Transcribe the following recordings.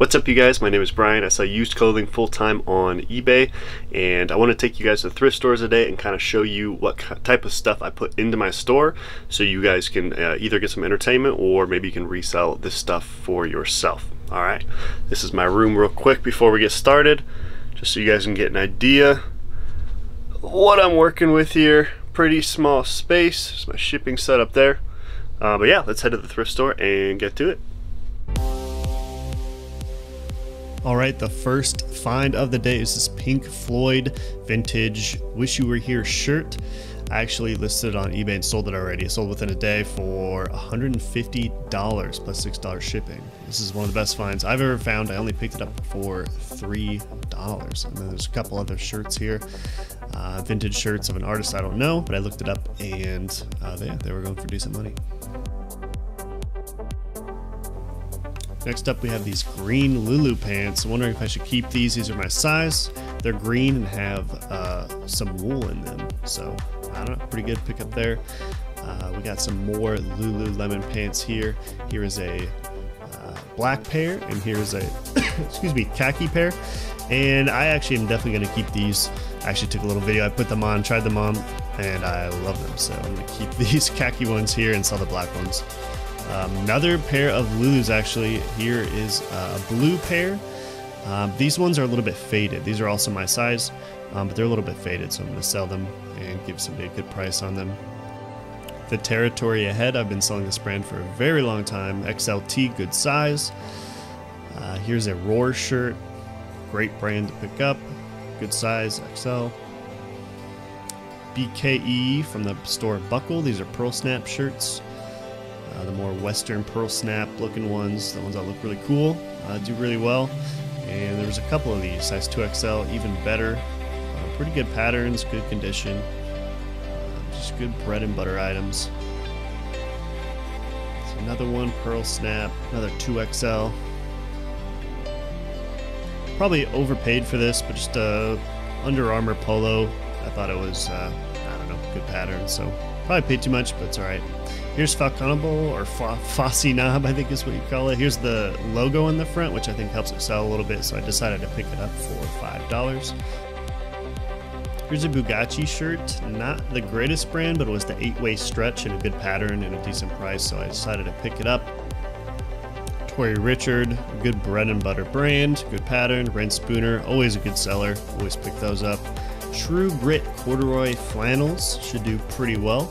What's up, you guys? My name is Brian. I sell used clothing full-time on eBay, and I want to take you guys to thrift stores today and kind of show you what type of stuff I put into my store so you guys can either get some entertainment or maybe you can resell this stuff for yourself. All right, this is my room real quick before we get started, just so you guys can get an idea what I'm working with here. Pretty small space. There's my shipping set up there. But yeah, let's head to the thrift store and get to it. All right, the first find of the day is this Pink Floyd vintage Wish You Were Here shirt. I actually listed it on eBay and sold it already. It sold within a day for $150 plus $6 shipping. This is one of the best finds I've ever found. I only picked it up for $3. And then there's a couple other shirts here. Vintage shirts of an artist I don't know, but I looked it up and they were going for decent money. Next up, we have these green Lulu pants. I'm wondering if I should keep these. These are my size. They're green and have some wool in them, so I don't know, pretty good pickup there. We got some more Lululemon pants here. Here is a black pair, and here is a excuse me, khaki pair. And I actually am definitely going to keep these. I actually took a little video. I put them on, tried them on, and I love them. So I'm going to keep these khaki ones here and sell the black ones. Another pair of Lulus actually. Here is a blue pair. These ones are a little bit faded. These are also my size, but they're a little bit faded. So I'm going to sell them and give somebody a good price on them. The Territory Ahead. I've been selling this brand for a very long time. XLT, good size. Here's a Roar shirt. Great brand to pick up, good size, XL. BKE from the store Buckle. These are Pearl Snap shirts, the more Western Pearl Snap looking ones, the ones that look really cool, do really well. And there was a couple of these, size 2XL, even better. Pretty good patterns, good condition, just good bread and butter items. There's another one, Pearl Snap, another 2XL. Probably overpaid for this, but just a Under Armour polo. I thought it was, I don't know, good pattern, so probably paid too much, but it's all right. Here's Faconnable, or Faconnable, I think is what you call it. Here's the logo in the front, which I think helps it sell a little bit, so I decided to pick it up for $5. Here's a Bugatti shirt, not the greatest brand, but it was the 8-way stretch and a good pattern and a decent price, so I decided to pick it up. Tory Richard, good bread and butter brand, good pattern. Ren Spooner, always a good seller, always pick those up. True Grit corduroy flannels, should do pretty well.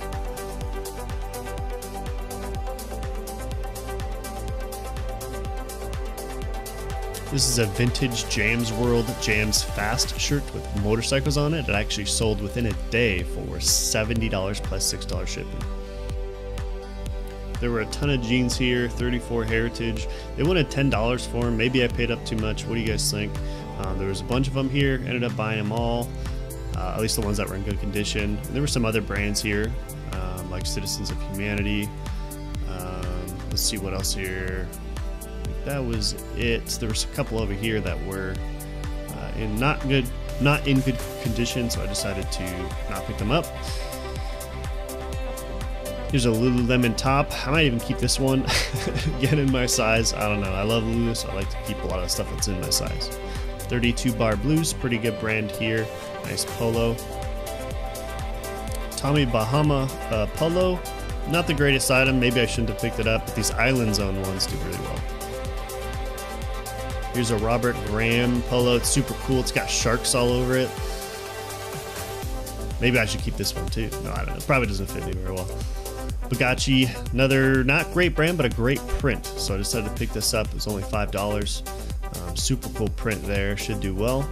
This is a vintage Jams World Jams Fast shirt with motorcycles on it. It actually sold within a day for $70 plus $6 shipping. There were a ton of jeans here, 34 Heritage. They wanted $10 for them. Maybe I paid up too much. What do you guys think? There was a bunch of them here. Ended up buying them all, at least the ones that were in good condition. And there were some other brands here, like Citizens of Humanity. Let's see what else here. I think that was it. There was a couple over here that were in not in good condition, so I decided to not pick them up. Here's a Lululemon top. I might even keep this one, again in my size. I don't know, I love Lulu, so I like to keep a lot of stuff that's in my size. 32 Bar Blues, pretty good brand here. Nice polo. Tommy Bahama polo, not the greatest item. Maybe I shouldn't have picked it up, but these Island Zone ones do really well. Here's a Robert Graham polo. It's super cool. It's got sharks all over it. Maybe I should keep this one too. No, I don't know. Probably doesn't fit me very well. Bugatti, another not great brand, but a great print. So I decided to pick this up. It was only $5. Super cool print there. Should do well.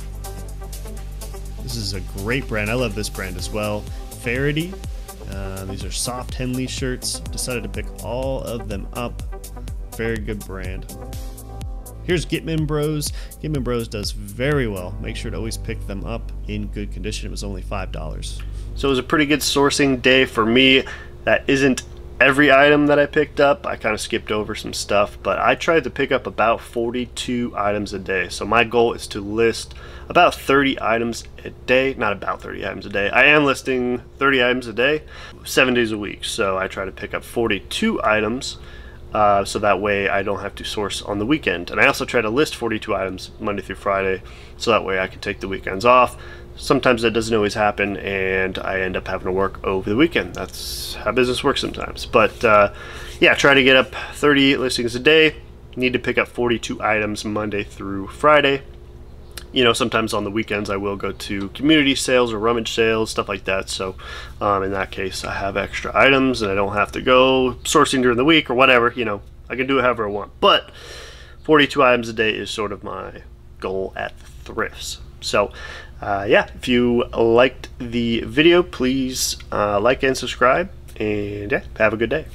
This is a great brand. I love this brand as well. Farity. These are soft Henley shirts. Decided to pick all of them up. Very good brand. Here's Gitman Bros. Gitman Bros does very well. Make sure to always pick them up in good condition. It was only $5. So it was a pretty good sourcing day for me. That isn't every item that I picked up. I kind of skipped over some stuff, but I tried to pick up about 42 items a day. So my goal is to list about 30 items a day. Not about 30 items a day. I am listing 30 items a day, 7 days a week. So I try to pick up 42 items. so that way I don't have to source on the weekend. And I also try to list 42 items Monday through Friday, so that way I can take the weekends off. Sometimes that doesn't always happen, and I end up having to work over the weekend. That's how business works sometimes. But yeah, try to get up 38 listings a day. Need to pick up 42 items Monday through Friday. You know, sometimes on the weekends I will go to community sales or rummage sales, stuff like that. So in that case, I have extra items and I don't have to go sourcing during the week or whatever. You know, I can do it however I want. But 42 items a day is sort of my goal at the thrifts. So yeah, if you liked the video, please like and subscribe. And yeah, have a good day.